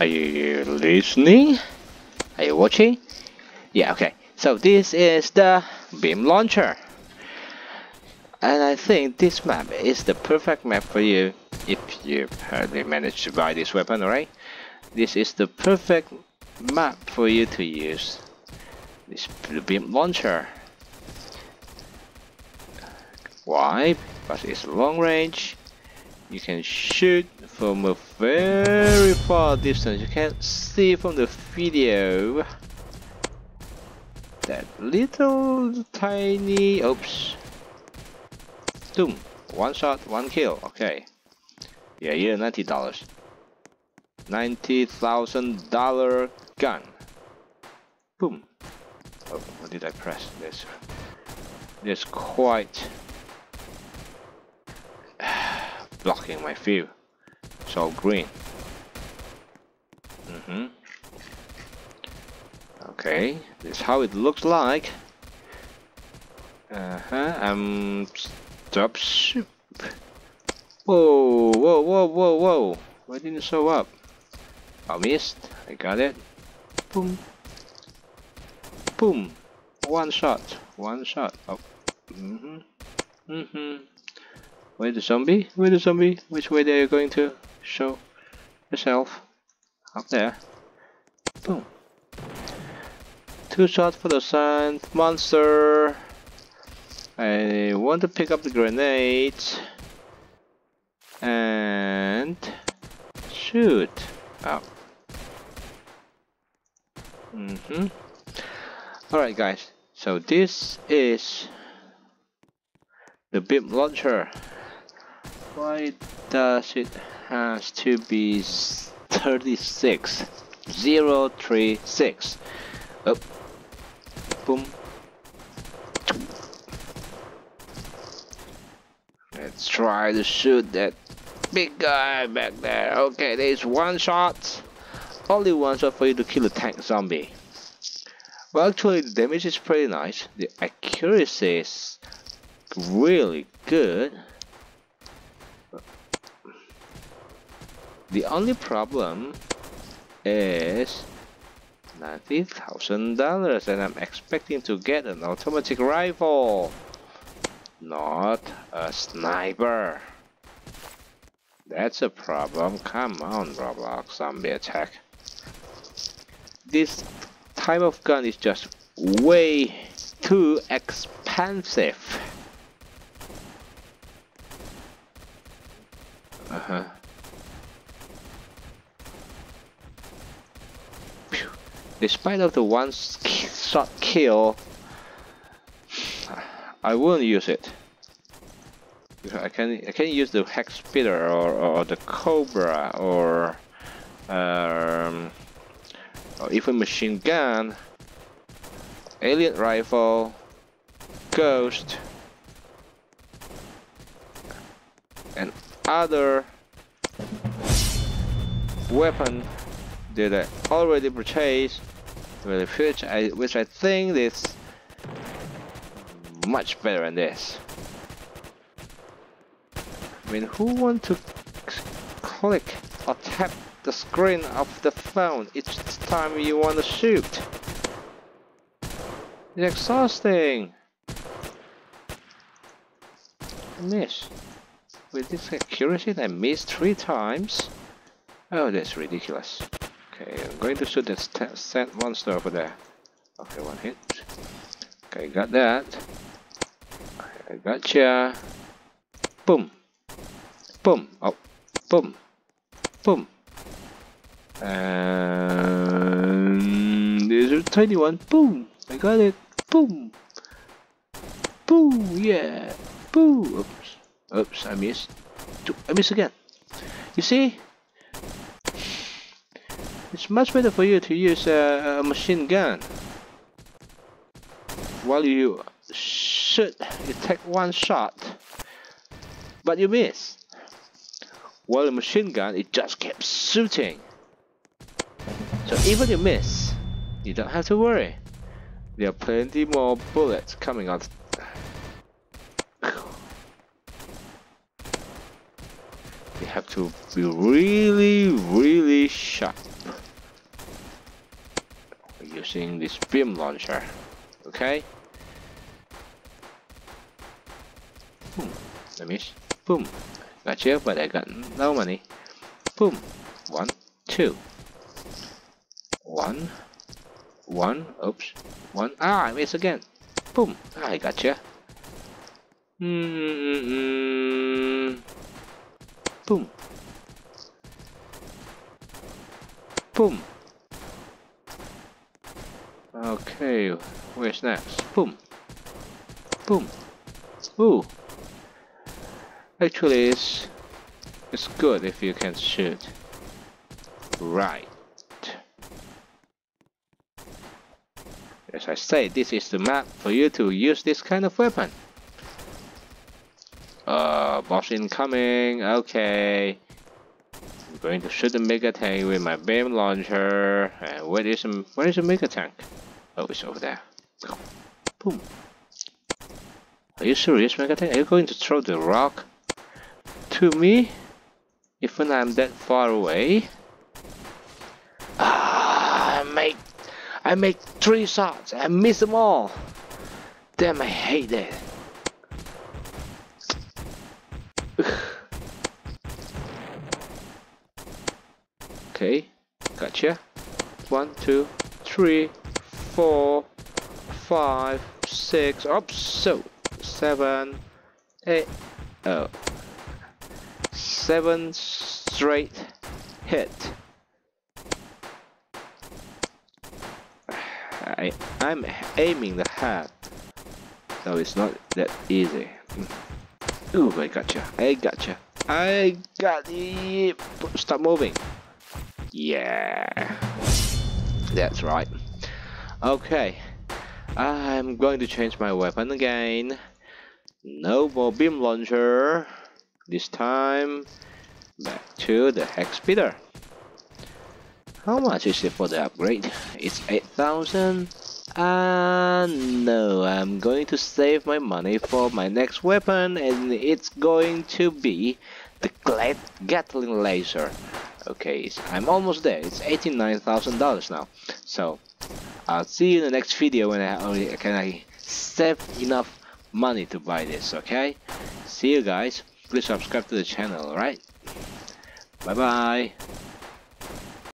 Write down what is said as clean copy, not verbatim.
Are you listening? Are you watching? Yeah, okay. So this is the Beam Launcher. And I think this map is the perfect map for you if you hardly manage to buy this weapon, alright? This is the perfect map for you to use. This Beam Launcher. Why? Because it's long range. You can shoot from a very far distance. You can see from the video that little tiny oops. Boom. One shot, one kill. Okay. Yeah, yeah, $90. $90,000 gun. Boom. Oh, what did I press? This. This quite blocking my view. It's all green. Okay, this is how it looks like. Stop. Whoa, whoa, whoa, whoa, whoa. Why didn't it show up? I missed. I got it. Boom. Boom. One shot. One shot. Oh. Where's the zombie? Where's the zombie? Which way they are going to show yourself? Up there. Boom. Two shots for the sand monster. I want to pick up the grenades and shoot. Oh. Alright guys, so this is the Beam Launcher. Why does it has to be 36? 036. Oh. Boom. Let's try to shoot that big guy back there. Okay, there's one shot. Only one shot for you to kill a tank zombie. Well, actually the damage is pretty nice. The accuracy is really good. The only problem is $90,000, and I'm expecting to get an automatic rifle, not a sniper. That's a problem. Come on, Roblox zombie attack. This type of gun is just way too expensive. Despite of the one shot kill, I won't use it. I can use the Hex Speeder or the Cobra or even machine gun, Alien Rifle, Ghost, and other weapon that I already purchased. Which I think is much better than this. I mean, who wants to click or tap the screen of the phone each time you want to shoot? It's exhausting. I miss. With this accuracy, I missed 3 times. Oh, that's ridiculous. Okay, I'm going to shoot that sand monster over there. Okay, one hit. Okay, got that. I gotcha. Boom. Boom. Oh. Boom. Boom. And there's a tiny one. Boom. I got it. Boom. Boom. Yeah. Boom. Oops. Oops, I missed. I missed again. You see? It's much better for you to use a machine gun. While you shoot, you take one shot, but you miss. While a machine gun, it just keeps shooting. So even you miss, you don't have to worry. There are plenty more bullets coming out. You have to be really, really sharp. using this beam launcher. Okay. Boom. I missed. Boom. Got you, but I got no money. Boom. One, two. One. One. Oops. One. Ah, I missed again. Boom. Ah, I got you. Boom. Boom. Okay, where's next? Boom. Boom. Ooh. Actually, it's good if you can shoot. Right. As I say, this is the map for you to use this kind of weapon. Boss incoming. Okay. I'm going to shoot the mega tank with my beam launcher. And where is the mega tank? Oh, it's over there. Come. Boom. Are you serious, mega tank? Are you going to throw the rock to me? Even I'm that far away? Ah, I make three shots. I miss them all. Damn, I hate that. Okay, gotcha. 1, 2, 3, 4, 5, 6. Oops, so 7, 8. Oh, 7 straight hit. I'm aiming the head. No, it's not that easy. Ooh, I gotcha. I got it. Stop moving. Yeah, that's right. Okay, I'm going to change my weapon again. No more beam launcher. This time, back to the Hex Speeder. How much is it for the upgrade? It's 8,000. No, I'm going to save my money for my next weapon, and it's going to be the Glad Gatling Laser. Okay, I'm almost there. It's $89,000 now. So, I'll see you in the next video when I save enough money to buy this, okay? See you guys. Please subscribe to the channel, alright? Bye-bye.